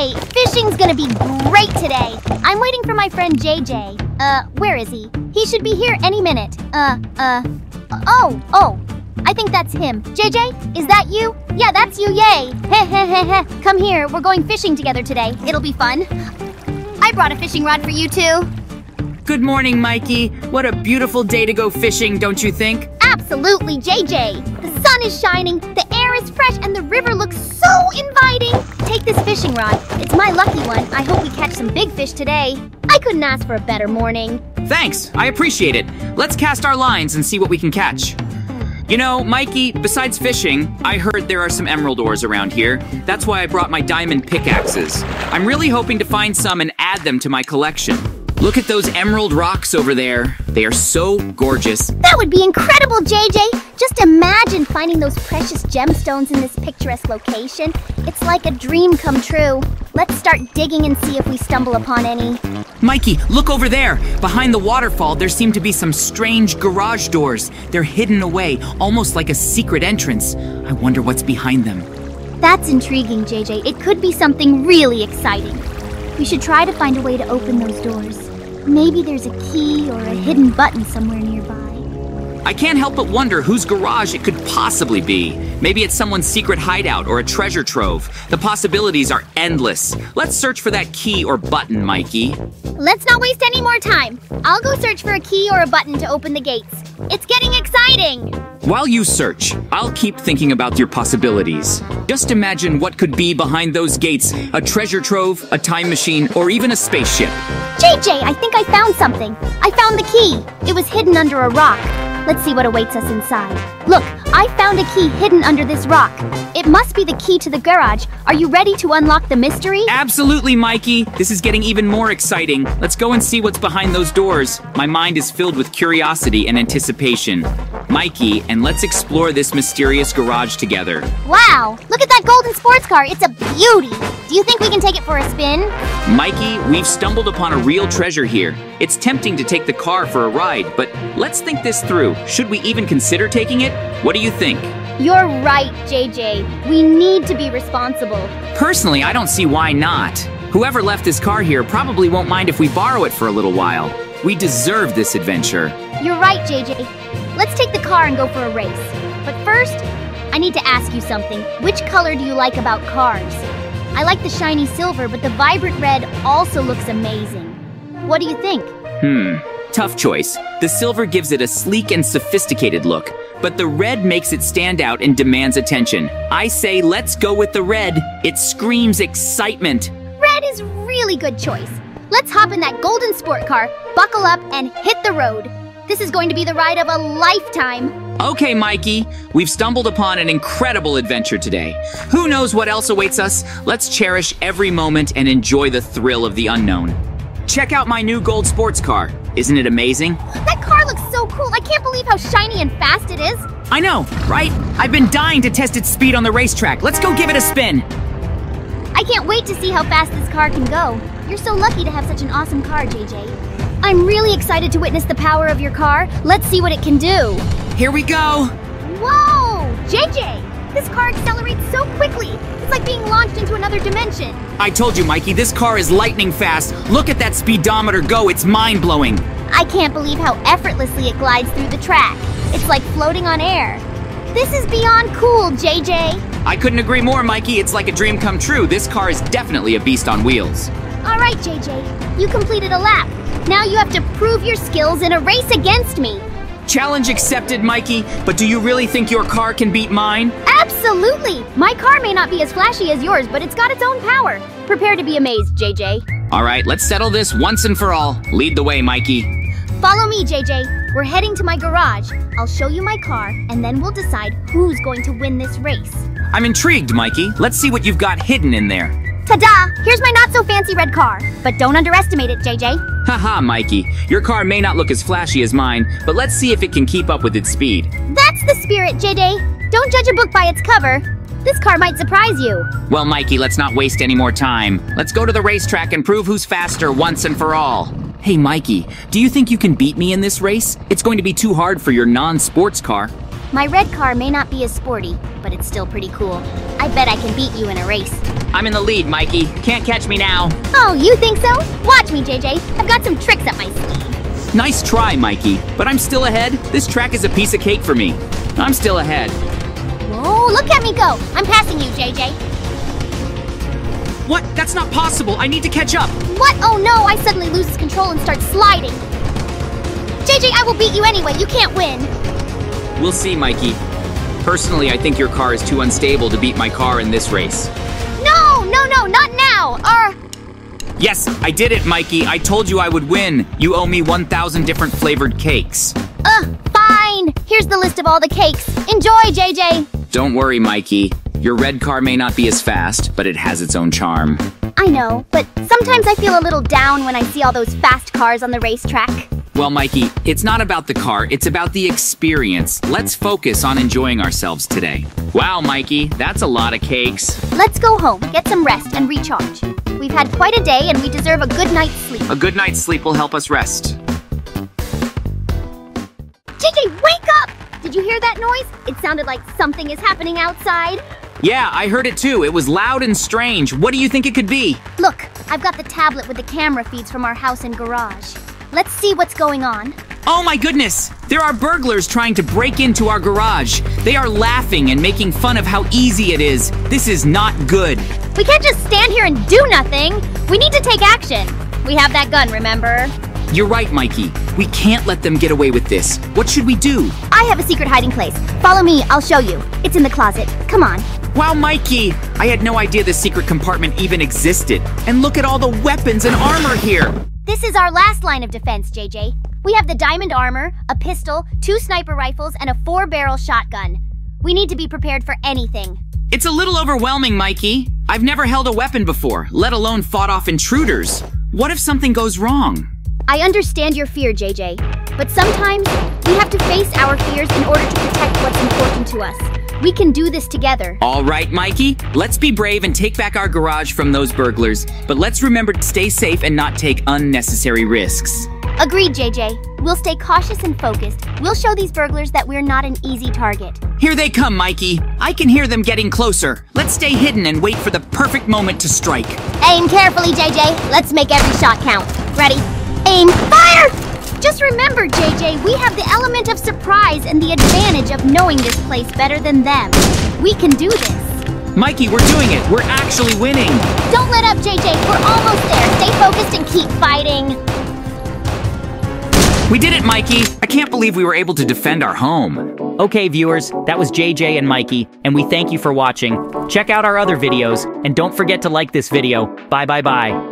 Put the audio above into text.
Hey, fishing's gonna be great today. I'm waiting for my friend JJ. Where is he? He should be here any minute. Oh, I think that's him. JJ, is that you? Yeah, that's you, yay. Heh. Come here, we're going fishing together today. It'll be fun. I brought a fishing rod for you too. Good morning, Mikey. What a beautiful day to go fishing, don't you think? Absolutely, JJ. The sun is shining, the air is fresh, and the river looks so inviting. Take this fishing rod. It's my lucky one. I hope we catch some big fish today. I couldn't ask for a better morning. Thanks, I appreciate it. Let's cast our lines and see what we can catch. You know, Mikey, besides fishing, I heard there are some emerald ores around here. That's why I brought my diamond pickaxes. I'm really hoping to find some and add them to my collection. Look at those emerald rocks over there. They are so gorgeous. That would be incredible, JJ. Just imagine finding those precious gemstones in this picturesque location. It's like a dream come true. Let's start digging and see if we stumble upon any. Mikey, look over there. Behind the waterfall, there seem to be some strange garage doors. They're hidden away, almost like a secret entrance. I wonder what's behind them. That's intriguing, JJ. It could be something really exciting. We should try to find a way to open those doors. Maybe there's a key or a hidden button somewhere nearby. I can't help but wonder whose garage it could possibly be. Maybe it's someone's secret hideout or a treasure trove. The possibilities are endless. Let's search for that key or button, Mikey. Let's not waste any more time. I'll go search for a key or a button to open the gates. It's getting exciting! While you search, I'll keep thinking about your possibilities. Just imagine what could be behind those gates. A treasure trove, a time machine, or even a spaceship. JJ, I think I found something. I found the key. It was hidden under a rock. Let's see what awaits us inside. Look, I found a key hidden under this rock. It must be the key to the garage. Are you ready to unlock the mystery? Absolutely, Mikey. This is getting even more exciting. Let's go and see what's behind those doors. My mind is filled with curiosity and anticipation. Mikey, and let's explore this mysterious garage together. Wow, look at that golden sports car. It's a beauty. Do you think we can take it for a spin? Mikey, we've stumbled upon a real treasure here. It's tempting to take the car for a ride, but let's think this through. Should we even consider taking it? What do you think? You're right, JJ. We need to be responsible. Personally, I don't see why not. Whoever left this car here probably won't mind if we borrow it for a little while. We deserve this adventure. You're right, JJ. Let's take the car and go for a race. But first, I need to ask you something. Which color do you like about cars? I like the shiny silver, but the vibrant red also looks amazing. What do you think? Tough choice. The silver gives it a sleek and sophisticated look, but the red makes it stand out and demands attention. I say let's go with the red. It screams excitement. Red is really good choice. Let's hop in that golden sport car, buckle up, and hit the road. This is going to be the ride of a lifetime. Okay, Mikey, we've stumbled upon an incredible adventure today. Who knows what else awaits us? Let's cherish every moment and enjoy the thrill of the unknown. Check out my new gold sports car. Isn't it amazing? That car looks so cool. I can't believe how shiny and fast it is. I know, right? I've been dying to test its speed on the racetrack. Let's go give it a spin. I can't wait to see how fast this car can go. You're so lucky to have such an awesome car, JJ. I'm really excited to witness the power of your car. Let's see what it can do. Here we go. Whoa! JJ, this car accelerates so quickly. It's like being launched into another dimension. I told you, Mikey, this car is lightning fast. Look at that speedometer go. It's mind-blowing. I can't believe how effortlessly it glides through the track. It's like floating on air. This is beyond cool, JJ. I couldn't agree more, Mikey. It's like a dream come true. This car is definitely a beast on wheels. All right, JJ, you completed a lap. Now you have to prove your skills in a race against me. Challenge accepted, Mikey, but do you really think your car can beat mine? Absolutely! My car may not be as flashy as yours, but it's got its own power. Prepare to be amazed, JJ. All right, let's settle this once and for all. Lead the way, Mikey. Follow me, JJ. We're heading to my garage. I'll show you my car, and then we'll decide who's going to win this race. I'm intrigued, Mikey. Let's see what you've got hidden in there. Ta-da! Here's my not-so-fancy red car. But don't underestimate it, JJ. Haha, Mikey. Your car may not look as flashy as mine, but let's see if it can keep up with its speed. That's the spirit, JJ. Don't judge a book by its cover. This car might surprise you. Well, Mikey, let's not waste any more time. Let's go to the racetrack and prove who's faster once and for all. Hey, Mikey, do you think you can beat me in this race? It's going to be too hard for your non-sports car. My red car may not be as sporty, but it's still pretty cool. I bet I can beat you in a race. I'm in the lead, Mikey. Can't catch me now. Oh, you think so? Watch me, JJ. I've got some tricks up my sleeve. Nice try, Mikey. But I'm still ahead. This track is a piece of cake for me. I'm still ahead. Whoa, look at me go. I'm passing you, JJ. What? That's not possible. I need to catch up. What? Oh no, I suddenly lose control and start sliding. JJ, I will beat you anyway. You can't win. We'll see, Mikey. Personally, I think your car is too unstable to beat my car in this race. No, no, no, not now. Yes, I did it, Mikey. I told you I would win. You owe me 1,000 different flavored cakes. Fine. Here's the list of all the cakes. Enjoy, JJ. Don't worry, Mikey. Your red car may not be as fast, but it has its own charm. I know, but sometimes I feel a little down when I see all those fast cars on the racetrack. Well, Mikey, it's not about the car, it's about the experience. Let's focus on enjoying ourselves today. Wow, Mikey, that's a lot of cakes. Let's go home, get some rest, and recharge. We've had quite a day, and we deserve a good night's sleep. A good night's sleep will help us rest. JJ, wake up! Did you hear that noise? It sounded like something is happening outside. Yeah, I heard it too. It was loud and strange. What do you think it could be? Look, I've got the tablet with the camera feeds from our house and garage. Let's see what's going on. Oh my goodness! There are burglars trying to break into our garage. They are laughing and making fun of how easy it is. This is not good. We can't just stand here and do nothing. We need to take action. We have that gun, remember? You're right, Mikey. We can't let them get away with this. What should we do? I have a secret hiding place. Follow me, I'll show you. It's in the closet. Come on. Wow, Mikey! I had no idea this secret compartment even existed. And look at all the weapons and armor here! This is our last line of defense, JJ. We have the diamond armor, a pistol, 2 sniper rifles, and a 4-barrel shotgun. We need to be prepared for anything. It's a little overwhelming, Mikey. I've never held a weapon before, let alone fought off intruders. What if something goes wrong? I understand your fear, JJ. But sometimes, we have to face our fears in order to protect what's important to us. We can do this together. All right, Mikey. Let's be brave and take back our garage from those burglars. But let's remember to stay safe and not take unnecessary risks. Agreed, JJ. We'll stay cautious and focused. We'll show these burglars that we're not an easy target. Here they come, Mikey. I can hear them getting closer. Let's stay hidden and wait for the perfect moment to strike. Aim carefully, JJ. Let's make every shot count. Ready? Aim. Fire! Just remember, JJ, we have the element of surprise and the advantage of knowing this place better than them. We can do this. Mikey, we're doing it. We're actually winning. Don't let up, JJ. We're almost there. Stay focused and keep fighting. We did it, Mikey. I can't believe we were able to defend our home. Okay, viewers, that was JJ and Mikey, and we thank you for watching. Check out our other videos, and don't forget to like this video. Bye.